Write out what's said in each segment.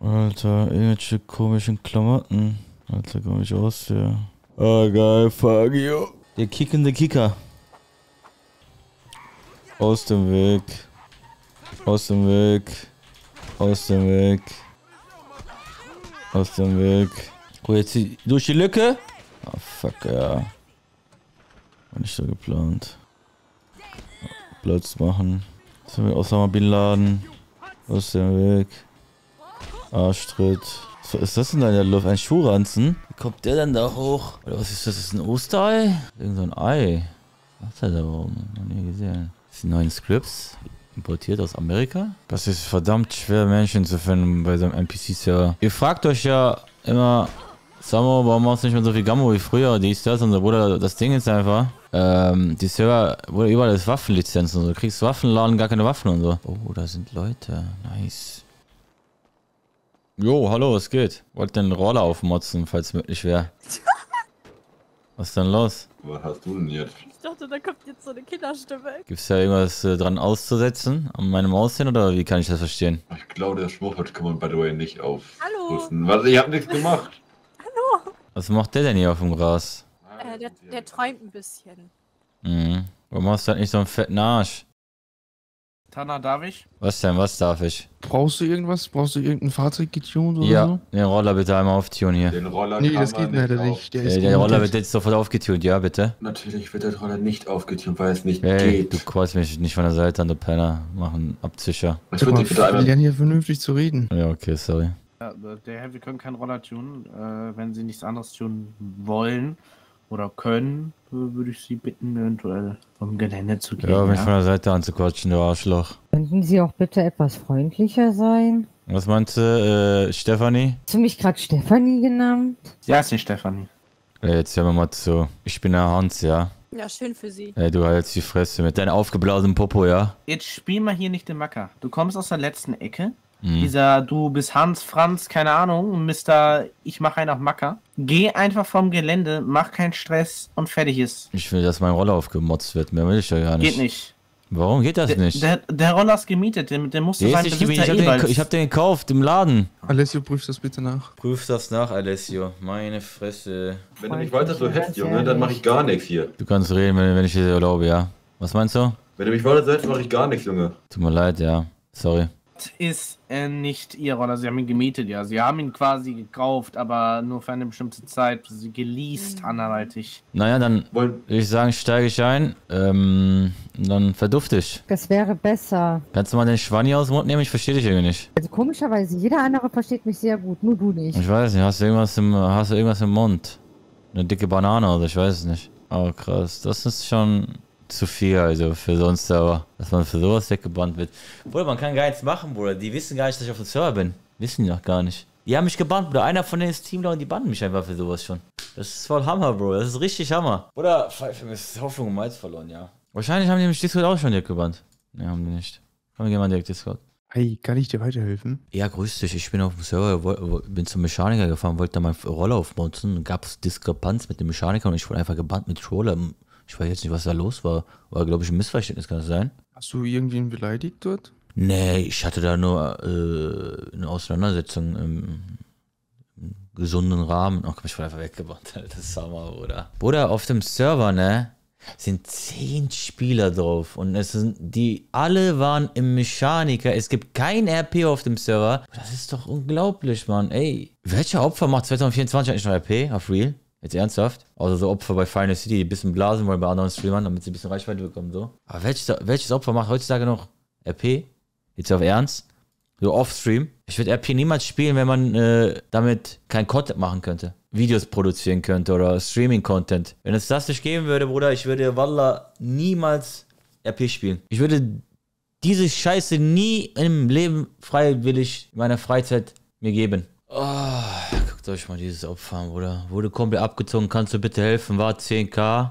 Alter, irgendwelche komischen Klamotten. Alter, komm ich aus hier. Oh, geil, fuck you. Der kickende Kicker. Aus dem Weg. Aus dem Weg. Aus dem Weg. Aus dem Weg. Oh, jetzt durch die Lücke. Ah, oh, fuck, ja. War nicht so geplant. Platz machen. Jetzt haben wir Osama Bin Laden. Aus dem Weg. Arschtritt. Was ist das denn da in der Luft? Ein Schuhranzen? Wie kommt der denn da hoch? Oder was ist das? Ist das ein Osterei? Irgend so ein Ei. Was ist da oben? Noch nie gesehen. Das sind neue Scripts. Importiert aus Amerika. Das ist verdammt schwer, Menschen zu finden bei so einem NPC-Server. Ihr fragt euch ja immer, Samo, warum machst du nicht mehr so viel Gammo wie früher? Die ist das und so, Bruder. Das Ding ist einfach, die Server, Bruder, überall ist Waffenlizenzen und so. Du kriegst Waffenladen, gar keine Waffen und so. Oh, da sind Leute. Nice. Jo, hallo, was geht? Wollt den Roller aufmotzen, falls möglich wäre. Was ist denn los? Was hast du denn jetzt? Ich dachte, da kommt jetzt so eine Kinderstimme. Gibt's da irgendwas dran auszusetzen? An meinem Aussehen oder wie kann ich das verstehen? Ich glaube, der Schmuffert kann man by the way nicht aufrüsten. Hallo! Was? Ich hab nichts gemacht! Hallo! Was macht der denn hier auf dem Gras? Der träumt ein bisschen. Mhm. Warum hast du halt nicht so einen fetten Arsch? Tana, darf ich? Was denn? Was darf ich? Brauchst du irgendwas? Brauchst du irgendein Fahrzeug getuned oder ja, so? Ja, den Roller bitte einmal auftunen hier. Den Roller nee, kann das geht leider nicht. Der Roller wird jetzt sofort aufgetunt, ja bitte? Natürlich wird der Roller nicht aufgetunt, weil es nicht geht. Du quatsch mich nicht von der Seite an, du Penner. Machen Abzischer. Ich würde dich bitte einmal... lernen hier vernünftig zu reden. Ja, okay, sorry. Ja, der Herr, wir können keinen Roller tunen. Wenn sie nichts anderes tunen wollen oder können, würde ich Sie bitten, eventuell vom Gelände zu gehen. Ja, mich von der Seite anzuquatschen, du Arschloch. Könnten Sie auch bitte etwas freundlicher sein? Was meinte Stefanie? Hast du mich gerade Stefanie genannt? Ja, ist die Stefanie. Jetzt hören wir mal zu. Ich bin der Hans, ja? Ja, schön für Sie. Ey, du hältst die Fresse mit deinem aufgeblasenen Popo, ja? Jetzt spiel mal hier nicht den Macker. Du kommst aus der letzten Ecke. Mhm. Dieser, du bist Hans, Franz, keine Ahnung, Mr. Ich mach einen auf Macker. Geh einfach vom Gelände, mach keinen Stress und fertig ist. Ich will, dass mein Roller aufgemotzt wird, mehr will ich ja gar nicht. Geht nicht. Warum geht das nicht? Der Roller ist gemietet, der musste sein Besitzer ich hab den gekauft, im Laden. Alessio, prüf das bitte nach. Prüf das nach, Alessio. Meine Fresse. Wenn du mich weiter so hetzt, Junge, dann mach ich gar nichts hier. Du kannst reden, wenn ich dir erlaube, ja. Was meinst du? Wenn du mich weiter so hetzt, mach ich gar nichts, Junge. Tut mir leid, ja. Sorry. Ist nicht ihr Roller, sie haben ihn gemietet, ja. Sie haben ihn quasi gekauft, aber nur für eine bestimmte Zeit. Sie geleast anderweitig. Naja, dann würde ich sagen, steige ich ein. Dann verdufte ich. Das wäre besser. Kannst du mal den Schwanni aus dem Mund nehmen? Ich verstehe dich irgendwie nicht. Also komischerweise, jeder andere versteht mich sehr gut, nur du nicht. Ich weiß nicht, hast du irgendwas im Mund? Eine dicke Banane oder ich weiß es nicht. Aber krass, das ist schon... zu viel, also für so einen Server, dass man für sowas weggebannt wird. Bruder, man kann gar nichts machen, Bruder. Die wissen gar nicht, dass ich auf dem Server bin. Wissen die noch gar nicht. Die haben mich gebannt, Bruder. Einer von denen ist Teamler und die bannen mich einfach für sowas schon. Das ist voll Hammer, Bro. Das ist richtig Hammer. Bruder, Pfeife, mir ist Hoffnung um Hals verloren, ja. Wahrscheinlich haben die mich Discord auch schon direkt gebannt. Ne, haben die nicht. Komm, wir gehen mal direkt Discord. Hey, kann ich dir weiterhelfen? Ja, grüß dich. Ich bin auf dem Server, bin zum Mechaniker gefahren, wollte da meinen Roller aufmotzen und gab's Diskrepanz mit dem Mechaniker und ich wurde einfach gebannt mit Roller. Ich weiß jetzt nicht, was da los war. War, glaube ich, ein Missverständnis, kann das sein? Hast du irgendwen beleidigt dort? Nee, ich hatte da nur eine Auseinandersetzung im gesunden Rahmen. Ach, ich wurde einfach weggebannt, Alter. Das ist Hammer, Bruder. Bruder, auf dem Server, ne, sind 10 Spieler drauf. Und es sind, die alle waren im Mechaniker. Es gibt kein RP auf dem Server. Das ist doch unglaublich, Mann. Ey, welcher Opfer macht 2024 eigentlich noch RP auf Real? Jetzt ernsthaft? Also so Opfer bei Final City, die ein bisschen blasen wollen bei anderen Streamern, damit sie ein bisschen Reichweite bekommen, so. Aber welches Opfer macht heutzutage noch RP? Jetzt auf Ernst? So off-Stream? Ich würde RP niemals spielen, wenn man damit kein Content machen könnte. Videos produzieren könnte oder Streaming-Content. Wenn es das nicht geben würde, Bruder, ich würde Wallah niemals RP spielen. Ich würde diese Scheiße nie im Leben freiwillig in meiner Freizeit mir geben. Oh, guckt euch mal dieses Opfer an, Bruder. Wurde komplett abgezogen, kannst du bitte helfen? War 10.000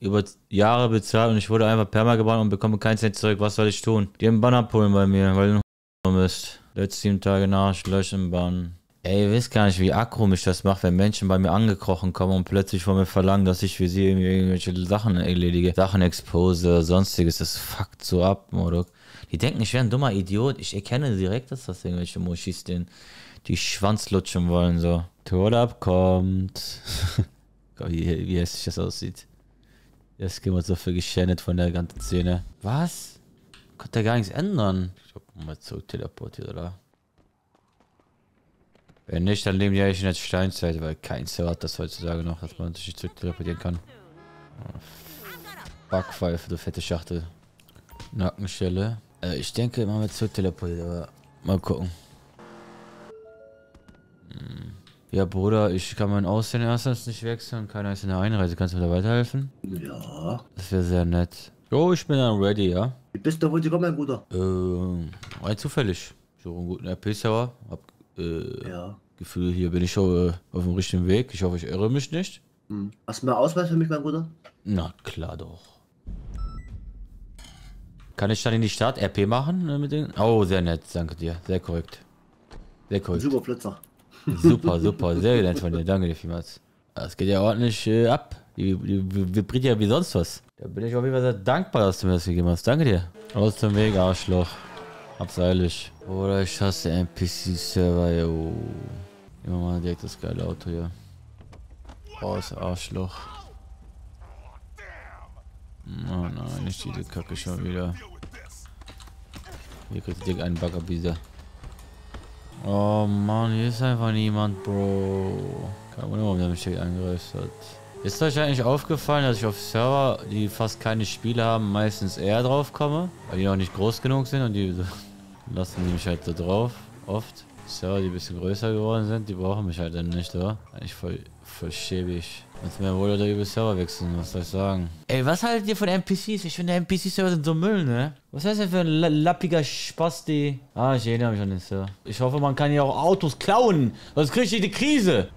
über Jahre bezahlt und ich wurde einfach perma gebannt und bekomme keinen Cent zurück. Was soll ich tun? Die haben Banner pullen bei mir, weil du bist. Letzte 7 Tage nach, lösch im Bann. Ey, ihr wisst gar nicht, wie aggro mich das macht, wenn Menschen bei mir angekrochen kommen und plötzlich von mir verlangen, dass ich für sie irgendwelche Sachen erledige. Sachen expose oder sonstiges. Das fuckt so ab, Bruder. Die denken, ich wäre ein dummer Idiot. Ich erkenne direkt, dass das irgendwelche Moschis sind, die Schwanz lutschen wollen, so. Turlap kommt. Wie hässlich das aussieht. Das gehen wir so viel geschändet von der ganzen Szene. Was? Konnte gar nichts ändern. Ich hab mal zurück teleportiert, oder? Wenn nicht, dann leben die eigentlich in der Steinzeit, weil kein Server hat das heutzutage noch, dass man sich nicht zurück teleportieren kann. Backpfeife, du fette Schachtel. Nackenstelle. Also ich denke, man wird zurück teleportiert, aber mal gucken. Ja, Bruder, ich kann mein Aussehen erstens nicht wechseln und keiner ist in der Einreise. Kannst du mir da weiterhelfen? Ja. Das wäre sehr nett. Jo, ich bin dann ready, ja? Wie bist du wohl gekommen, mein Bruder? Rein zufällig. So einen guten RP-Server. Ja. Gefühl, hier bin ich schon auf dem richtigen Weg. Ich hoffe, ich irre mich nicht. Hm. Hast du mal Ausweis für mich, mein Bruder? Na klar doch. Kann ich dann in die Stadt RP machen mit denen? Oh, sehr nett, danke dir. Sehr korrekt. Sehr korrekt. Super Flitzer. Super, super, sehr nett von dir. Danke dir vielmals. Das geht ja ordentlich ab. Die vibriert ja wie sonst was. Da bin ich auf jeden Fall sehr dankbar, dass du mir das gegeben hast. Danke dir. Aus dem Weg, Arschloch. Hab's eilig. Oder ich hasse NPC-Server, yo. Immer mal direkt das geile Auto hier. Raus, Arschloch. Oh nein, nicht diese Kacke schon wieder. Hier kriegt direkt einen Baggerbiser. Oh Mann, hier ist einfach niemand, Bro. Keine Ahnung, warum der mich direkt angreift hat. Ist euch eigentlich aufgefallen, dass ich auf Server, die fast keine Spiele haben, meistens eher drauf komme? Weil die noch nicht groß genug sind und die lassen die mich halt so drauf, oft. Server, die ein bisschen größer geworden sind, die brauchen mich halt dann nicht, oder? Eigentlich voll schäbig. Jetzt mehr wohl oder über Server wechseln, was soll ich sagen? Ey, was haltet ihr von NPCs? Ich finde, NPC-Server sind so Müll, ne? Was heißt denn für ein lappiger Spasti? Ah, ich erinnere mich an den Server. Ich hoffe, man kann hier auch Autos klauen, sonst kriege ich die Krise.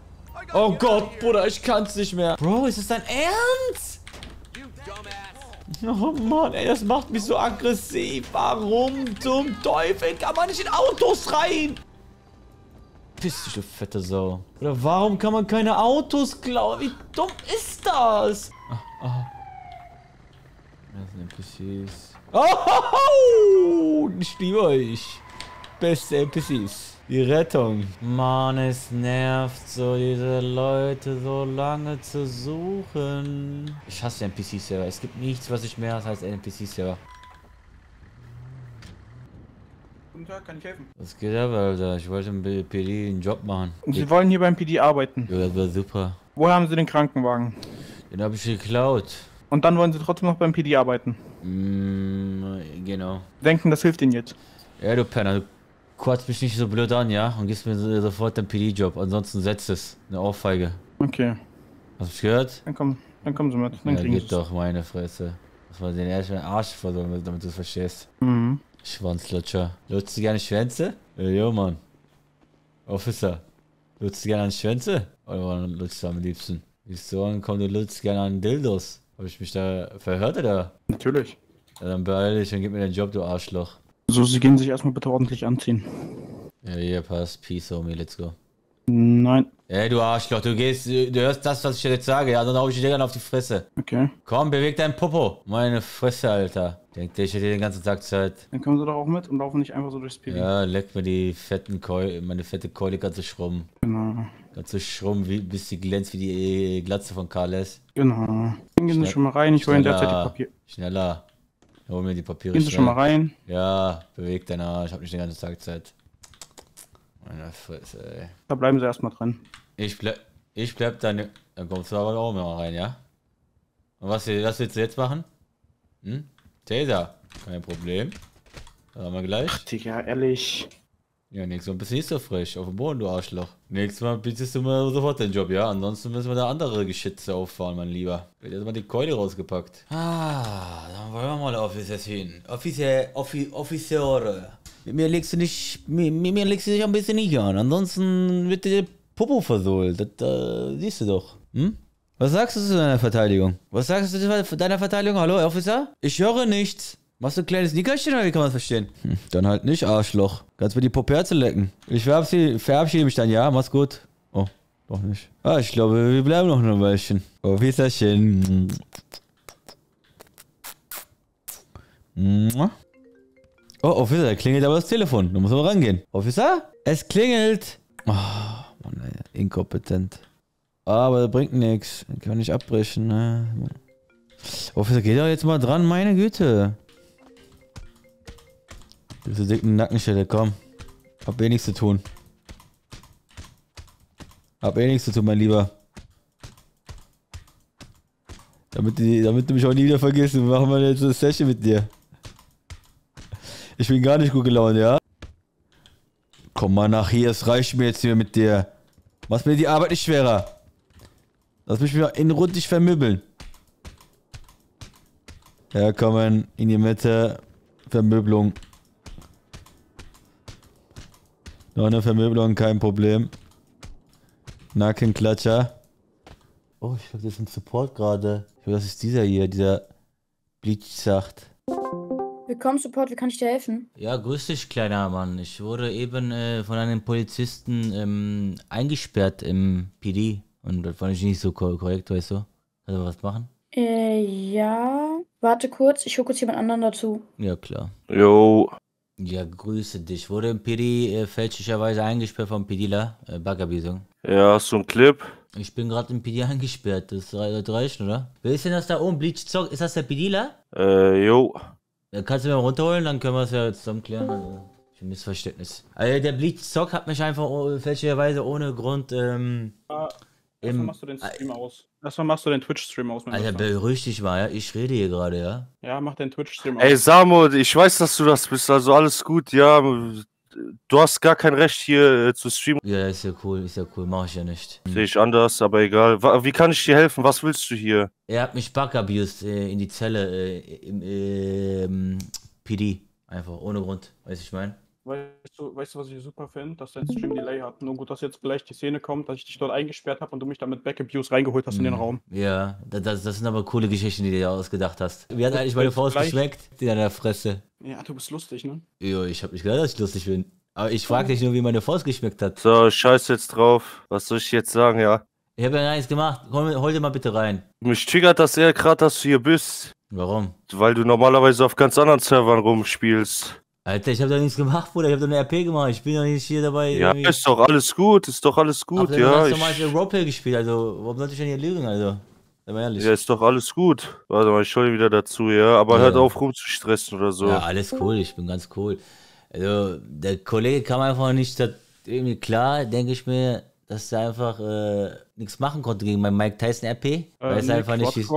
Oh Gott, Bruder, ich kann's nicht mehr. Bro, ist das dein Ernst? Oh Mann, ey, das macht mich so aggressiv. Warum zum Teufel kann man nicht in Autos rein? Piss dich, du fette Sau. Oder warum kann man keine Autos klauen? Wie dumm ist das? Das sind NPCs. Oh, ich liebe euch. Beste NPCs. Die Rettung. Mann, es nervt so, diese Leute so lange zu suchen. Ich hasse NPC-Server. Es gibt nichts, was ich mehr hasse als NPC-Server. Guten Tag, kann ich helfen? Was geht ab, Alter? Ich wollte im PD einen Job machen. Sie wollen hier beim PD arbeiten? Ja, das war super. Woher haben Sie den Krankenwagen? Den habe ich geklaut. Und dann wollen Sie trotzdem noch beim PD arbeiten? Genau. Denken, das hilft Ihnen jetzt? Ja, du Penner. Quatsch mich nicht so blöd an, ja? Und gibst mir sofort den PD-Job. Ansonsten setzt es. Eine Ohrfeige. Okay. Hast du mich gehört? Dann komm so mit. Dann ja, geht doch, meine Fresse. Muss man den ersten Arsch versorgen, damit du es verstehst. Mhm. Schwanzlutscher. Lutzt du gerne Schwänze? Jo, Mann. Officer. Lutzt du gerne an Schwänze? Oder lutzt du am liebsten? Wieso ankommen, du lutzt gerne an Dildos? Hab ich mich da verhört, oder? Natürlich. Ja, dann beeil dich und gib mir den Job, du Arschloch. So, Sie gehen sich erstmal bitte ordentlich anziehen. Ja, hier passt. Peace, homie, let's go. Nein. Ey, du Arschloch, du hörst das, was ich dir jetzt sage, ja, sonst hau ich dir dann auf die Fresse. Okay. Komm, beweg deinen Popo. Meine Fresse, Alter. Denkt ihr, ich hätte den ganzen Tag Zeit. Dann kommen Sie doch auch mit und laufen nicht einfach so durchs PV. Ja, leck mir die fetten meine fette Keule ganz so schrubben. Genau. Ganz so schrubben, bis sie glänzt wie die Glatze von Carles. Genau. Dann gehen Sie schon mal rein, ich hole in der Zeit die Papier. Schneller. Hol mir die Papiere. Gehen Sie schon mal rein. Ja, beweg deinen Arsch. Ich hab nicht den ganzen Tag Zeit. Meine Fresse, ey. Da bleiben Sie erstmal dran. Ich bleib dann. Dann kommst du aber auch mal rein, ja? Und was willst du jetzt machen? Hm? Taser. Kein Problem. Das haben wir gleich. Ach, Digga, ehrlich. Ja, nächstes Mal bist du nicht so frech. Auf dem Boden, du Arschloch. Nächstes Mal bietest du mir sofort den Job, ja? Ansonsten müssen wir da andere Geschütze auffahren, mein Lieber. Wird jetzt mal die Keule rausgepackt. Ah, dann wollen wir mal Officers hin. Offiziere. Mit mir legst du dich ein bisschen nicht an. Ansonsten wird dir Popo versohlt. Das siehst du doch. Hm? Was sagst du zu deiner Verteidigung? Was sagst du zu deiner Verteidigung? Hallo, Officer? Ich höre nichts. Machst du ein kleines Nickerchen oder wie kann man das verstehen? Hm, dann halt nicht, Arschloch. Kannst mir die Poperze lecken. Ich verabschiede mich dann, ja? Mach's gut. Oh, doch nicht. Ah, ich glaube, wir bleiben noch ein Weilchen. Officerchen. Oh, Officer, da klingelt aber das Telefon. Da muss man rangehen. Officer? Es klingelt. Oh, Mann, ey, inkompetent. Aber das bringt nichts. Den kann ich nicht abbrechen. Ne? Officer, geh doch jetzt mal dran, meine Güte. Diese dicken Nackenstelle, komm. Hab eh nichts zu tun. Hab eh nichts zu tun, mein Lieber. Damit du mich auch nie wieder vergisst, machen wir jetzt eine Session mit dir. Ich bin gar nicht gut gelaunt, ja? Komm mal nach hier, es reicht mir jetzt hier mit dir. Mach mir die Arbeit nicht schwerer. Lass mich wieder in Rund dich vermöbeln. Ja, kommen in die Mitte. Vermöblung. Noch eine Vermöblung, kein Problem. Nackenklatscher. Oh, ich glaube, das ist ein Support gerade. Ich glaube, das ist dieser hier, dieser Bleach-Sacht. Willkommen, Support, wie kann ich dir helfen? Ja, grüß dich, kleiner Mann. Ich wurde eben von einem Polizisten eingesperrt im PD. Und das fand ich nicht so korrekt, weißt du? Kannst du was machen? Ja. Warte kurz, ich hole kurz jemand anderen dazu. Ja, klar. Jo. Ja, grüße dich. Wurde im PD fälschlicherweise eingesperrt vom PDler, Baggerbesung. Ja, hast du einen Clip? Ich bin gerade im PD eingesperrt, das reicht, oder? Wer ist denn das da oben? Bleach Zock, ist das der PDler? Jo. Dann kannst du mir mal runterholen, dann können wir es ja zusammen klären. Also, ich Missverständnis. Also, der Bleach Zock hat mich einfach fälschlicherweise ohne Grund, erstmal machst du den Stream aus. Erstmal machst du den Twitch-Stream aus. Alter, beruhig dich mal, ja? Ich rede hier gerade, ja? Ja, mach den Twitch-Stream aus. Ey, Samo, ich weiß, dass du das bist, also alles gut, ja. Du hast gar kein Recht, hier zu streamen. Ja, ist ja cool, mach ich ja nicht. Sehe ich anders, aber egal. Wie kann ich dir helfen? Was willst du hier? Er hat mich bug-abused in die Zelle, im PD. Einfach, ohne Grund, weißt du, ich meine. Weißt du, was ich super finde? Dass dein Stream Delay hat. Nur gut, dass jetzt gleich die Szene kommt, dass ich dich dort eingesperrt habe und du mich damit Back-Abuse reingeholt hast in den Raum. Ja, das sind aber coole Geschichten, die du dir ausgedacht hast. Wie hat eigentlich meine Faust geschmeckt? Die an der Fresse. Ja, du bist lustig, ne? Jo, ich hab nicht gedacht, dass ich lustig bin. Aber ich frag dich nur, wie meine Faust geschmeckt hat. So, scheiß jetzt drauf. Was soll ich jetzt sagen, ja? Ich hab ja gar nichts gemacht. Komm, hol dir mal bitte rein. Mich triggert das eher gerade, dass du hier bist. Warum? Weil du normalerweise auf ganz anderen Servern rumspielst. Alter, ich hab doch nichts gemacht, Bruder, ich hab doch eine RP gemacht, ich bin doch nicht hier dabei. Ja, irgendwie. Ist doch alles gut, aber ja. Du hast normal Roleplay gespielt, also, warum sollte ich denn hier lügen, also? Sei mal ehrlich. Ja, ist doch alles gut. Warte mal, ich schau dir wieder dazu, ja, aber ja, hört auf rumzustressen oder so. Ja, alles cool, ich bin ganz cool. Also, der Kollege kam einfach nicht irgendwie klar, denke ich mir, dass er einfach nichts machen konnte gegen meinen Mike Tyson RP. Weil es einfach nicht ist.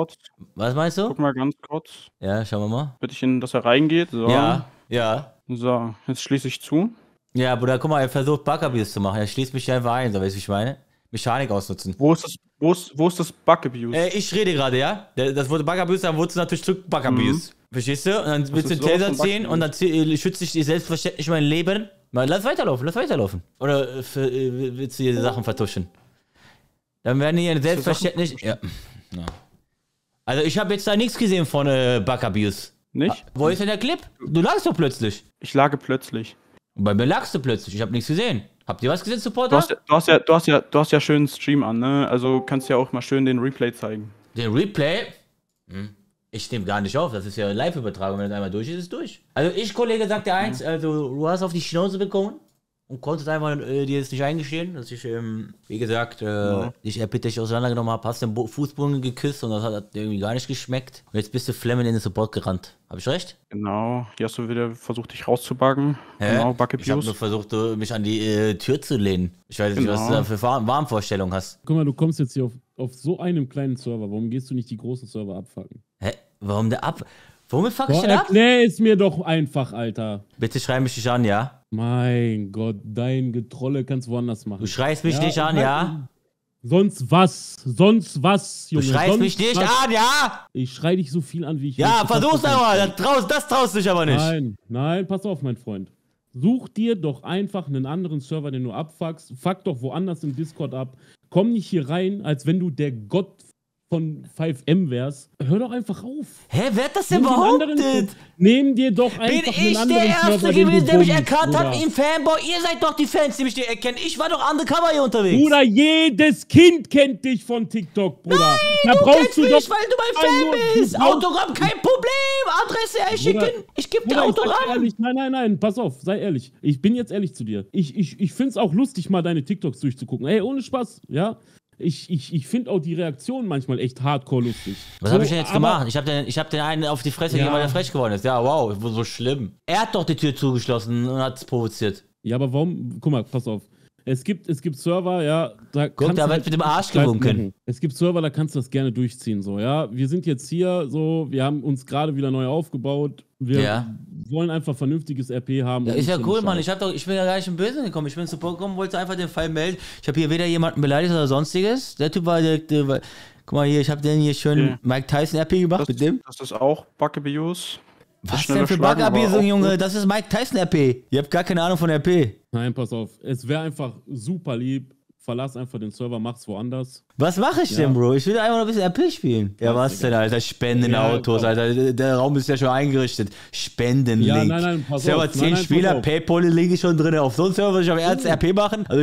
Was meinst du? Guck mal ganz kurz. Ja, schauen wir mal. Bitte ich ihn, dass er reingeht, so. Ja, ja. So, jetzt schließe ich zu. Ja, Bruder, guck mal, er versucht Bug-Abuse zu machen. Er schließt mich einfach ein, so, weißt du, wie ich meine? Mechanik ausnutzen. Wo ist das Bug-Abuse? Ich rede gerade, ja? Das wurde Bug-Abuse, dann wurde es natürlich zurück Bug-Abuse. Verstehst du? Und dann willst du den Taser ziehen und dann schützt dich selbstverständlich mein Leben. Mal, lass weiterlaufen. Oder willst du hier Sachen vertuschen? Dann werden hier selbstverständlich... Ja. Ja. Also, ich habe jetzt da nichts gesehen von Bug-Abuse. Nicht? Wo ist denn der Clip? Du lagst doch plötzlich. Ich lage plötzlich. Bei mir lagst du plötzlich. Ich habe nichts gesehen. Habt ihr was gesehen, Supporter? Du hast ja schönen Stream an, ne? Also kannst ja auch mal schön den Replay zeigen. Den Replay? Hm. Ich nehme gar nicht auf. Das ist ja eine Live-Übertragung. Wenn das einmal durch ist, ist es durch. Also ich, Kollege, sag dir eins. Also du hast auf die Schnauze bekommen und konntest einfach dir das nicht eingestehen, dass ich, wie gesagt, dich erpittlich auseinandergenommen habe, hast den Fußboden geküsst und das hat irgendwie gar nicht geschmeckt. Und jetzt bist du flammend in den Support gerannt. Hab ich recht? Genau. Hier hast du wieder versucht, dich rauszubuggen. Genau, Bug-Abuse. Ich hab nur versucht, mich an die Tür zu lehnen. Ich weiß nicht, was du da für Warmvorstellungen hast. Guck mal, du kommst jetzt hier auf so einem kleinen Server. Warum gehst du nicht die großen Server abfacken? Hä? Warum der ab... Womit fuck ich denn ab? Nee, ist mir doch einfach, Alter. Bitte schrei mich nicht an, ja? Mein Gott, dein Getrolle kannst du woanders machen. Du schreist mich nicht an, ja? Sonst was, Junge. Du schreist mich nicht an, ja? Ich schrei dich so viel an, wie ich will. Ja, versuch's aber, das traust dich aber nicht. Nein, pass auf, mein Freund. Such dir doch einfach einen anderen Server, den du abfuckst. Fuck doch woanders im Discord ab. Komm nicht hier rein, als wenn du der Gott von 5M wärst, hör doch einfach auf. Hä, wer hat das denn behauptet? Nehmen dir doch einfach Bin ich der Erste gewesen, der mich erkannt hat? Im Fanboy, ihr seid doch die Fans, die mich nicht erkennen. Ich war doch undercover hier unterwegs. Bruder, jedes Kind kennt dich von TikTok, Bruder. Nein, du kennst mich, weil du mein Fan bist. Autogramm, kein Problem. Adresse einschicken. Ich gebe dir Autogramm. Nein, nein, nein, pass auf, sei ehrlich. Ich bin jetzt ehrlich zu dir. Ich finde es auch lustig, mal deine TikToks durchzugucken. Ey, ohne Spaß, ja? Ich finde auch die Reaktion manchmal echt hardcore lustig. Was habe ich denn jetzt gemacht? Ich hab den einen auf die Fresse gegeben, weil er frech geworden ist. Ja, wow, so schlimm. Er hat doch die Tür zugeschlossen und hat es provoziert. Ja, aber warum? Guck mal, pass auf. Es gibt Server, ja, da kannst du mit dem Arsch gewunken. Es gibt Server, da kannst du das gerne durchziehen, so, ja. Wir sind jetzt hier, so, wir haben uns gerade wieder neu aufgebaut. Wir wollen einfach vernünftiges RP haben. Ja, ist ja cool, Mann. Ich bin ja gar nicht im Bösen gekommen. Ich bin zu Pokémon und wollte einfach den Fall melden. Ich habe hier weder jemanden beleidigt oder sonstiges. Der Typ war direkt... Guck mal hier, ich habe den hier schön Mike Tyson RP gemacht mit dem. Das ist auch Bugabuse. Was denn für Bugabuse, Junge? Das ist Mike Tyson RP. Ihr habt gar keine Ahnung von RP. Nein, pass auf. Es wäre einfach super lieb. Verlass einfach den Server, mach's woanders. Was mache ich denn, Bro? Ich will einfach noch ein bisschen RP spielen. Ja, was denn, Alter? Spendenautos, Alter. Der Raum ist ja schon eingerichtet. Spendenlink. Ja, nein, nein, pass auf. Server 10 Spieler, Paypal-Link ist schon drin. Auf so einen Server würde ich auf Ernst RP machen? Also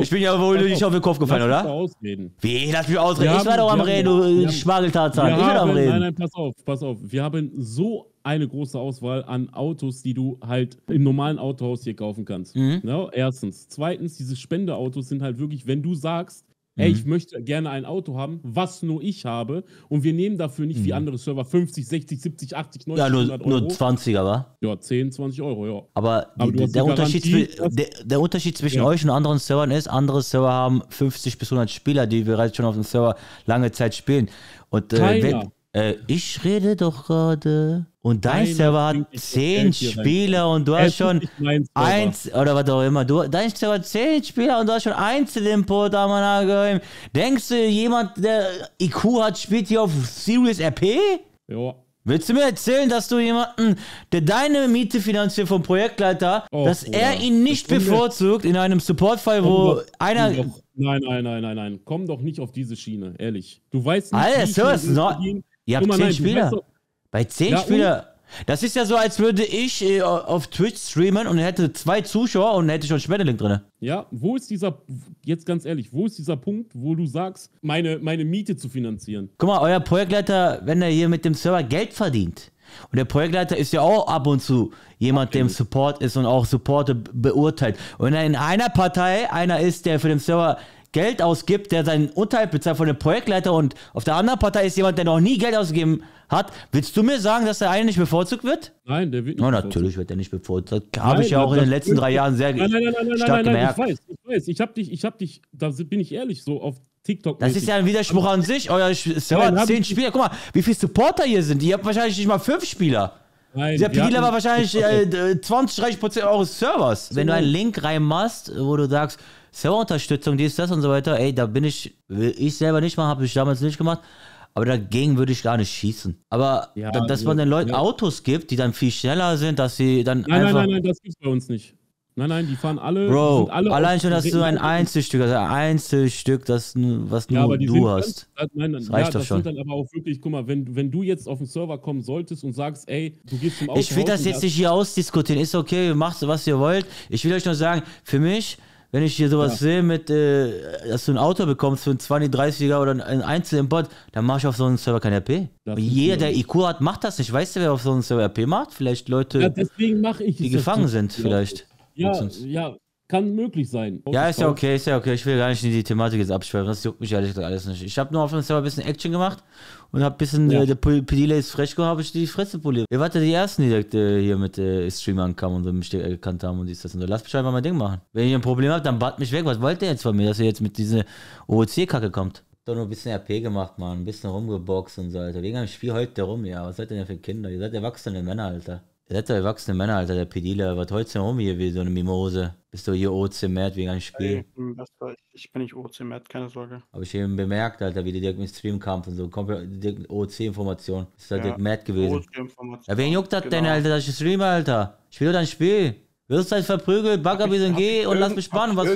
ich bin ja wohl nicht auf den Kopf gefallen, oder? Wie? Lass mich ausreden. Ich war doch am Reden, du Spargeltarzan. Ich war doch am Reden. Nein, nein, pass auf, pass auf. Wir haben so eine große Auswahl an Autos, die du halt im normalen Autohaus hier kaufen kannst. Mhm. Ja, erstens. Zweitens, diese Spendeautos sind halt wirklich, wenn du sagst, ey, ich möchte gerne ein Auto haben, was nur ich habe, und wir nehmen dafür nicht wie andere Server 50, 60, 70, 80, 90, 100 Euro. Ja, nur 20er, wa? Ja, 10, 20 Euro, ja. Aber der Unterschied zwischen euch und anderen Servern ist, andere Server haben 50 bis 100 Spieler, die bereits schon auf dem Server lange Zeit spielen. Und ich rede doch gerade. Und dein Server hat 10 Spieler und du hast schon eins, oder was auch immer. Dein Server hat 10 Spieler und du hast schon Einzelimport am Angeheim. Denkst du, jemand, der IQ hat, spielt hier auf Serious RP? Ja. Willst du mir erzählen, dass du jemanden, der deine Miete finanziert vom Projektleiter, dass er ihn nicht bevorzugt in einem Support-Fall, wo einer... Nein, nein, nein, nein, nein. Komm doch nicht auf diese Schiene, ehrlich. Du weißt nicht, Alter, Server ist noch... Ihr habt 10 Spieler. Bei 10 Spieler. Das ist ja so, als würde ich auf Twitch streamen und hätte 2 Zuschauer und hätte schon Schmetterling drin. Ja, wo ist dieser, jetzt ganz ehrlich, wo ist dieser Punkt, wo du sagst, meine Miete zu finanzieren? Guck mal, euer Projektleiter, wenn er hier mit dem Server Geld verdient. Und der Projektleiter ist ja auch ab und zu jemand, der im Support ist und auch Support beurteilt. Und wenn er in einer Partei einer ist, der für den Server Geld ausgibt, der seinen Unterhalt bezahlt von dem Projektleiter, und auf der anderen Partei ist jemand, der noch nie Geld ausgegeben hat. Willst du mir sagen, dass der eine nicht bevorzugt wird? Nein, der wird nicht bevorzugt. Natürlich wird der nicht bevorzugt. Habe ich ja auch in den letzten 3 Jahren sehr stark gemerkt. Ich weiß. Ich hab dich, da bin ich ehrlich, so auf TikTok. Das ist ja ein Widerspruch an sich. Euer Server hat 10 Spieler. Guck mal, wie viele Supporter hier sind. Ihr habt wahrscheinlich nicht mal 5 Spieler. Nein, der Pidila war wahrscheinlich 20-30% eures Servers. Wenn du einen Link reinmachst, wo du sagst, Serverunterstützung, dies, das und so weiter, ey, da bin ich selber nicht mal, habe ich damals nicht gemacht, aber dagegen würde ich gar nicht schießen. Aber ja, dass man den Leuten Autos gibt, die dann viel schneller sind, dass sie dann Nein, das gibt's bei uns nicht. Nein, nein, die fahren alle... Bro, sind alle allein schon, dass du ein Einzelstück hast, das, was nur du hast. Das reicht doch schon. Das sind dann aber auch wirklich, guck mal, wenn du jetzt auf den Server kommen solltest und sagst, ey, du gehst zum Auto... Ich will das jetzt nicht hier ausdiskutieren, ist okay, macht was ihr wollt. Ich will euch nur sagen, für mich... Wenn ich hier sowas sehe, mit, dass du ein Auto bekommst für einen 20, 30er oder einen Einzelimport, dann mach ich auf so einen Server kein RP. Jeder, der IQ hat, macht das nicht. Weißt du, wer auf so einen Server RP macht? Vielleicht Leute, die gefangen sind, vielleicht. Ja, kann möglich sein. Ja, ist ja okay, ist ja okay. Ich will gar nicht in die Thematik jetzt abschweifen. Das juckt mich ehrlich gesagt alles nicht. Ich habe nur auf dem Server ein bisschen Action gemacht und habe ein bisschen, der Pedile ist frech gehabt, habe ich die Fresse poliert. Ihr wart ja die Ersten, die direkt hier mit Stream ankamen und mich erkannt haben und dies, das und so. Lasst mich einfach mein Ding machen. Wenn ihr ein Problem habt, dann bat mich weg. Was wollt ihr jetzt von mir, dass ihr jetzt mit dieser OOC-Kacke kommt? Doch nur ein bisschen RP gemacht, Mann. Ein bisschen rumgeboxt und so, Alter. Wegen einem Spiel heult der rum, ja. Was seid ihr denn für Kinder? Ihr seid erwachsene Männer, Alter. Ihr seid erwachsene Männer, Alter. Der Pedile, was heult denn rum hier wie so eine Mimose? Bist du hier OC-Mad wegen einem Spiel? Ich bin nicht OC-Mad, keine Sorge. Habe ich eben bemerkt, Alter, wie die direkt mit Stream kam und so. Direkt mit OC-Informationen. Ist halt direkt mad gewesen. Ja, wen juckt das denn, Alter, dass ich streame, Alter? Ich will doch dein Spiel. Wirst halt verprügelt, Bagger wie so ein G und lass mich spannen. Was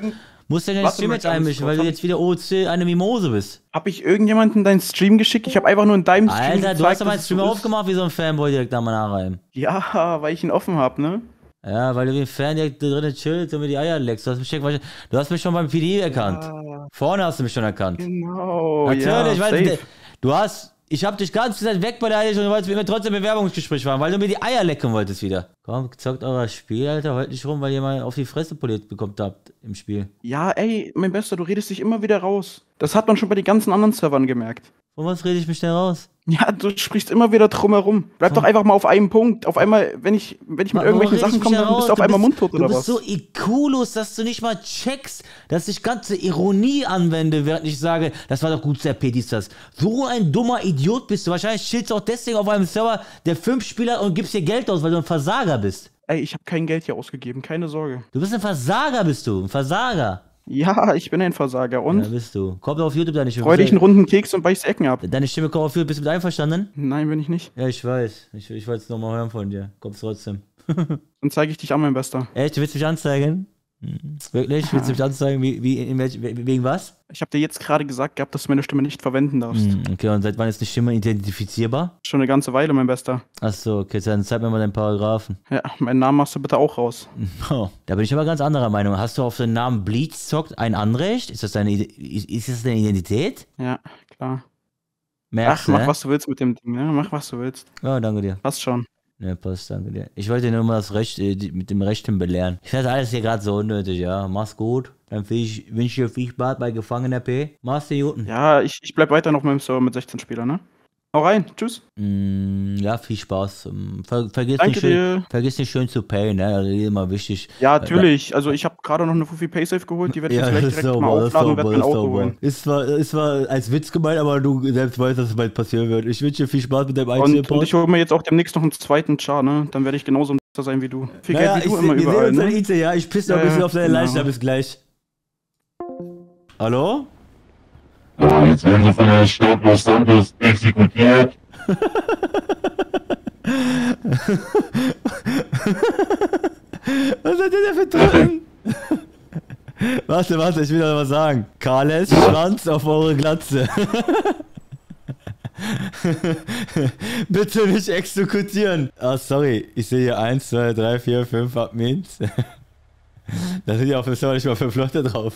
musst du denn deinen Stream jetzt einmischen, weil du jetzt wieder OC eine Mimose bist? Hab ich irgendjemanden deinen Stream geschickt? Ich habe einfach nur in deinem Stream gezeigt. Alter, du hast ja meinen Stream aufgemacht wie so ein Fanboy direkt da mal nachreiben. Ja, weil ich ihn offen hab, ne? Ja, weil du wie ein Fan direkt drinnen chillst und mir die Eier leckst. Du hast mich schon beim PD erkannt. Ja. Vorne hast du mich schon erkannt. Genau. Natürlich, ja, weil du hast. Ich hab dich ganz gesagt weg bei der Eier und du wolltest mit mir trotzdem Bewerbungsgespräch machen, weil du mir die Eier lecken wolltest wieder. Komm, zockt euer Spiel, Alter, heute nicht rum, weil ihr mal auf die Fresse poliert bekommt habt im Spiel. Ja, ey, mein Bester, du redest dich immer wieder raus. Das hat man schon bei den ganzen anderen Servern gemerkt. Von was rede ich mich denn raus? Ja, du sprichst immer wieder drum herum. Bleib doch einfach mal auf einem Punkt. Auf einmal, wenn ich mit irgendwelchen Sachen komme, dann bist du auf einmal mundtot oder was? Du bist so ikulos, dass du nicht mal checkst, dass ich ganze Ironie anwende, während ich sage, das war doch gut, Serp, dies, das. So ein dummer Idiot bist du. Wahrscheinlich chillst du auch deswegen auf einem Server, der 5 Spieler hat und gibst dir Geld aus, weil du ein Versager bist. Ey, ich habe kein Geld hier ausgegeben, keine Sorge. Du bist ein Versager, bist du. Ein Versager. Ja, ich bin ein Versager und... Ja, bist du. Komm auf YouTube deine Stimme. Freu dich einen runden Keks und beiß Ecken ab. Deine Stimme kommt auf YouTube. Bist du mit einverstanden? Nein, bin ich nicht. Ja, ich weiß. Ich wollte es nochmal hören von dir. Kommst trotzdem. Dann zeige ich dich an, mein Bester. Echt? Du willst mich anzeigen? Wirklich? Willst du mich anzeigen? Wegen was? Ich habe dir jetzt gerade gesagt gehabt, dass du meine Stimme nicht verwenden darfst. Okay, und seit wann ist die Stimme identifizierbar? Schon eine ganze Weile, mein Bester. Achso, okay, dann zeig mir mal deinen Paragraphen. Ja, meinen Namen machst du bitte auch raus. Oh, da bin ich aber ganz anderer Meinung. Hast du auf den Namen Bleeds zockt ein Anrecht? Ist das deine Identität? Ja, klar. Merkst du, mach was du willst mit dem Ding, ne? Mach was du willst. Oh, danke dir. Passt schon. Ne, passt, danke dir. Ich wollte nur mal das Recht, mit dem Rechten belehren. Ich finde alles hier gerade so unnötig, ja. Mach's gut. Dann wünsche ich dir viel Spaß bei Gefangener P. Mach's dir Juten. Ja, ich bleib weiter noch mit dem Server mit 16 Spielern, ne? Hau rein, tschüss. Ja, viel Spaß. Vergiss nicht schön zu payen, ne? Also, immer wichtig. Ja, natürlich. Also, ich habe gerade noch eine Fufi Paysafe geholt, die werde ich vielleicht direkt mal aufladen und werde mir auch holen. Es war als Witz gemeint, aber du selbst weißt, dass es bald passieren wird. Ich wünsche dir viel Spaß mit deinem eigenen Import. Und ich hole mir jetzt auch demnächst noch einen zweiten Char, ne? Dann werde ich genauso ein Mr. sein wie du. Viel Geld wie du immer überall, ne? Ja, ich pisse noch ein bisschen auf deine Leiche, bis gleich. Hallo? Ja, jetzt werden sie von der Stadt Los Santos exekutiert. Was hat der für Trücken? Warte, ich will noch was sagen. Carles, Schwanz auf eure Glatze. Bitte nicht exekutieren. Ah, sorry. Ich sehe hier 1, 2, 3, 4, 5 Admins. Da sind ja auf dem Server nicht mal 5 Leute drauf.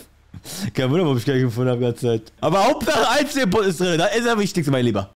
Kein Wunder, ob ich gleich gefunden habe, ganze Zeit. Aber Hauptsache 1 ist drin, das ist das Wichtigste, mein Lieber.